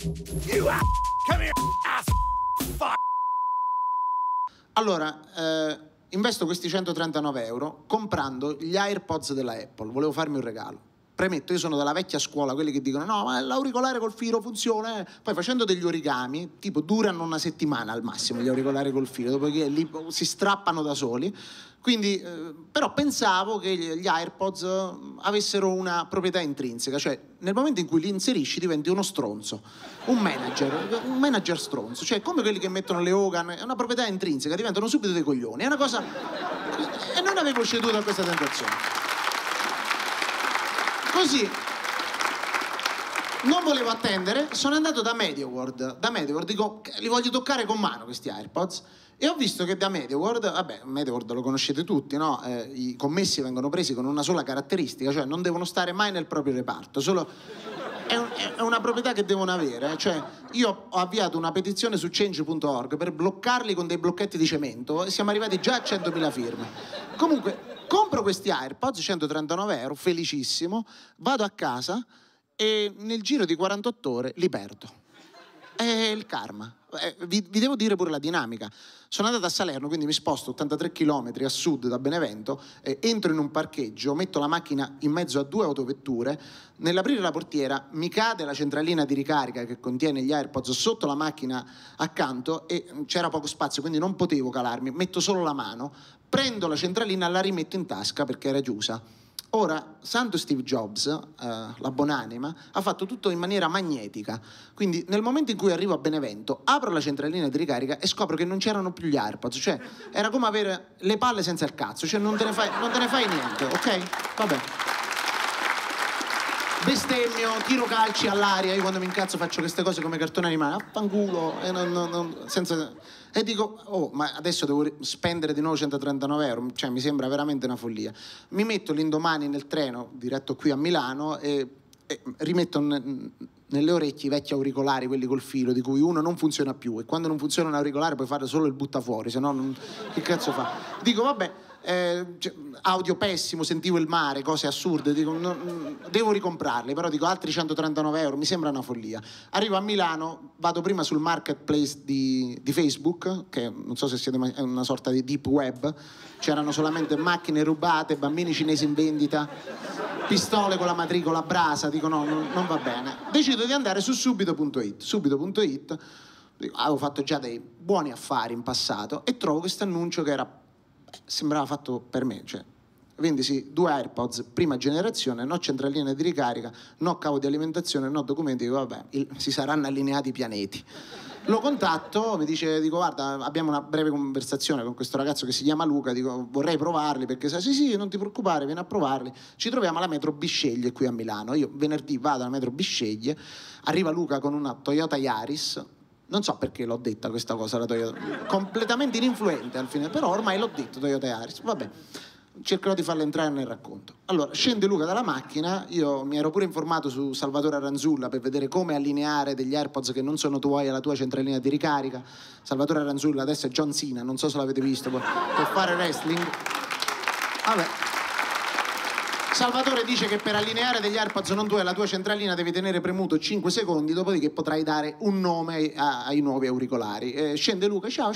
You ass. Come here, ass. Fuck. Allora, investo questi 139 euro comprando gli AirPods della Apple. Volevo farmi un regalo. Premetto, io sono della vecchia scuola, quelli che dicono no, ma l'auricolare col filo funziona. Poi facendo degli origami, tipo durano una settimana al massimo gli auricolari col filo, dopodiché lì si strappano da soli. Quindi, però pensavo che gli AirPods avessero una proprietà intrinseca, cioè nel momento in cui li inserisci diventi uno stronzo, un manager stronzo, cioè come quelli che mettono le Hogan, è una proprietà intrinseca, diventano subito dei coglioni, è una cosa... E non avevo ceduto a questa tentazione. Così, non volevo attendere, sono andato da MediaWorld. Da MediaWorld dico, li voglio toccare con mano questi AirPods. E ho visto che da MediaWorld, vabbè, MediaWorld lo conoscete tutti, no? I commessi vengono presi con una sola caratteristica, cioè non devono stare mai nel proprio reparto, è una proprietà che devono avere. Cioè, io ho avviato una petizione su change.org per bloccarli con dei blocchetti di cemento e siamo arrivati già a 100.000 firme. Comunque... compro questi AirPods, 139 euro, felicissimo, vado a casa e nel giro di 48 ore li perdo. È il karma. Vi devo dire pure la dinamica. Sono andato a Salerno, quindi mi sposto 83 km a sud da Benevento, entro in un parcheggio, metto la macchina in mezzo a due autovetture, nell'aprire la portiera mi cade la centralina di ricarica che contiene gli AirPods sotto la macchina accanto e c'era poco spazio, quindi non potevo calarmi, metto solo la mano, prendo la centralina, la rimetto in tasca perché era chiusa. Ora, santo Steve Jobs, la buonanima, ha fatto tutto in maniera magnetica. Quindi nel momento in cui arrivo a Benevento, apro la centralina di ricarica e scopro che non c'erano più gli AirPods. Cioè, era come avere le palle senza il cazzo. Cioè, non te ne fai niente, ok? Vabbè. Bestemmio, tiro calci all'aria. Io quando mi incazzo faccio queste cose come cartone animale. Affanculo. E dico, oh, ma adesso devo spendere di nuovo 139 euro, cioè mi sembra veramente una follia. Mi metto l'indomani nel treno, diretto qui a Milano, e rimetto nelle orecchie i vecchi auricolari, quelli col filo, di cui uno non funziona più, e quando non funziona un auricolare puoi fare solo il buttafuori, se no che cazzo fa? Dico, vabbè, audio pessimo, sentivo il mare, cose assurde, dico, devo ricomprarli, però dico, altri 139 euro, mi sembra una follia. Arrivo a Milano, vado prima sul marketplace di Facebook, che non so se siete mai, è una sorta di deep web, c'erano solamente macchine rubate, bambini cinesi in vendita, pistole con la matricola a brasa, dico no, non va bene. Decido di andare su Subito.it. Subito.it, avevo fatto già dei buoni affari in passato e trovo questo annuncio che era, sembrava fatto per me, cioè vendisi 2 AirPods prima generazione, no centralina di ricarica, no cavo di alimentazione, no documenti, dico, vabbè, si saranno allineati i pianeti. Lo contatto, mi dice, dico guarda, abbiamo una breve conversazione con questo ragazzo che si chiama Luca, dico vorrei provarli perché sa, sì, non ti preoccupare, vieni a provarli. Ci troviamo alla Metro Bisceglie qui a Milano, io venerdì vado alla Metro Bisceglie, arriva Luca con una Toyota Yaris, non so perché l'ho detta questa cosa, la Toyota, completamente ininfluente al fine, però ormai l'ho detto, Toyota Yaris, vabbè. Cercherò di farla entrare nel racconto. Allora, scende Luca dalla macchina, io mi ero pure informato su Salvatore Aranzulla per vedere come allineare degli AirPods che non sono tuoi alla tua centralina di ricarica. Salvatore Aranzulla adesso è John Cena, non so se l'avete visto, per fare wrestling. Vabbè. Salvatore dice che per allineare degli AirPods non tuoi alla tua centralina devi tenere premuto 5 secondi, dopodiché potrai dare un nome ai nuovi auricolari. Scende Luca, ciao,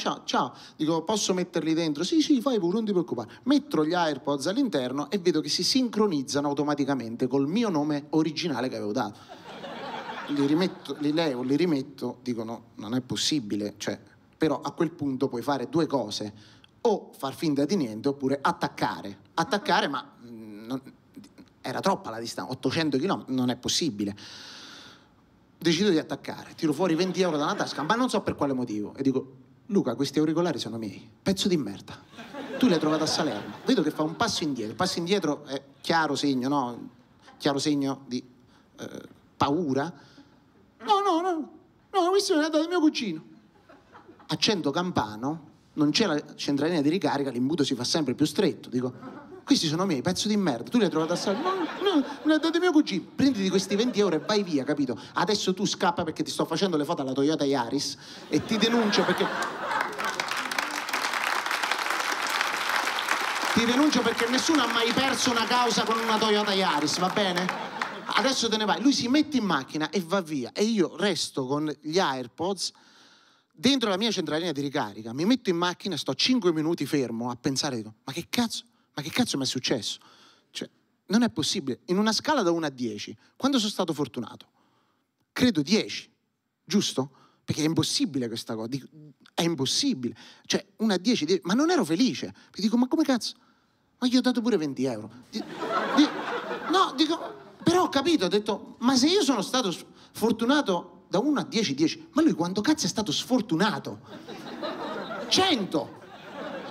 dico posso metterli dentro? Sì, fai pure, non ti preoccupare. Metto gli AirPods all'interno e vedo che si sincronizzano automaticamente col mio nome originale che avevo dato. Li levo, li rimetto, dico no, non è possibile, cioè, però a quel punto puoi fare due cose, o far finta di niente oppure attaccare. Attaccare ma... era troppa la distanza, 800 km, non è possibile. Decido di attaccare, tiro fuori 20 euro dalla tasca, ma non so per quale motivo. E dico, Luca, questi auricolari sono miei, pezzo di merda. Tu li hai trovati a Salerno. Vedo che fa un passo indietro. Il passo indietro è chiaro segno, no? Chiaro segno di paura. No, questo è andato da mio cugino. Accendo campano, non c'è la centralina di ricarica, l'imbuto si fa sempre più stretto. Dico... questi sono miei, pezzo di merda, tu li hai trovati a Salerno? No, me li ha dati mio cugino. Prenditi questi 20 euro e vai via, capito? Adesso tu scappa perché ti sto facendo le foto alla Toyota Yaris e ti denuncio perché... ti denuncio perché nessuno ha mai perso una causa con una Toyota Yaris, va bene? adesso te ne vai. Lui si mette in macchina e va via, e io resto con gli AirPods dentro la mia centralina di ricarica, mi metto in macchina, sto 5 minuti fermo a pensare, dico, ma che cazzo mi è successo? Cioè, non è possibile. In una scala da 1 a 10, quando sono stato fortunato? Credo 10, giusto? Perché è impossibile questa cosa, è impossibile. Cioè, 1 a 10, 10. Ma non ero felice, perché dico, ma come cazzo? Ma gli ho dato pure 20 euro. No, dico, però ho capito, ho detto, ma se io sono stato fortunato da 1 a 10, 10, ma lui quanto cazzo è stato sfortunato? 100!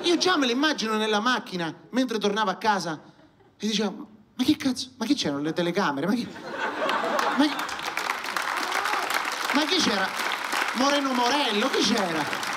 Io già me l'immagino nella macchina, mentre tornavo a casa, e diceva, ma che cazzo, ma che c'erano le telecamere? Ma che c'era? Moreno Morello, che c'era?